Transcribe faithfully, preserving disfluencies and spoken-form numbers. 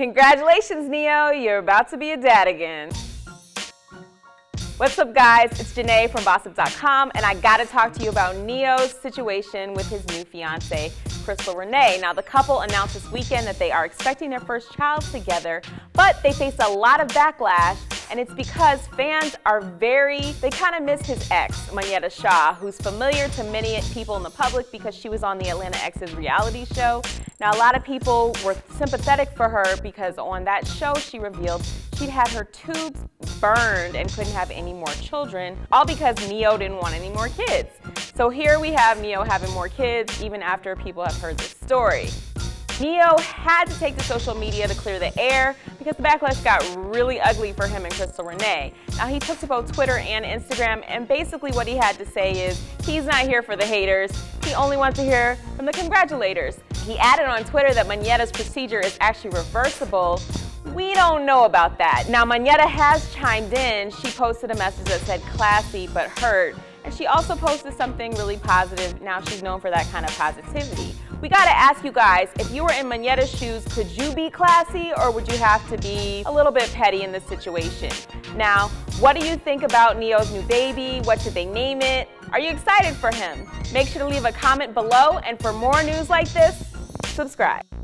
Congratulations, Ne-Yo, you're about to be a dad again. What's up, guys? It's Janae from Bossip dot com, and I gotta talk to you about Ne-Yo's situation with his new fiance, Crystal Renay. Now, the couple announced this weekend that they are expecting their first child together, but they faced a lot of backlash, and it's because fans are very, they kind of miss his ex, Monyetta Shaw, who's familiar to many people in the public because she was on the Atlanta X's reality show. Now, a lot of people were sympathetic for her because on that show she revealed she'd had her tubes burned and couldn't have any more children, all because Ne-Yo didn't want any more kids. So here we have Ne-Yo having more kids even after people have heard this story. Ne-Yo had to take to social media to clear the air because the backlash got really ugly for him and Crystal Renay. Now, he took to both Twitter and Instagram, and basically what he had to say is he's not here for the haters. He only wants to hear from the congratulators. He added on Twitter that Monetta's procedure is actually reversible. We don't know about that. Now, Monyetta has chimed in. She posted a message that said classy but hurt, and she also posted something really positive. Now, she's known for that kind of positivity. We gotta ask you guys, if you were in Monetta's shoes, could you be classy, or would you have to be a little bit petty in this situation? Now, what do you think about Ne-Yo's new baby? What should they name it? Are you excited for him? Make sure to leave a comment below, and for more news like this, subscribe.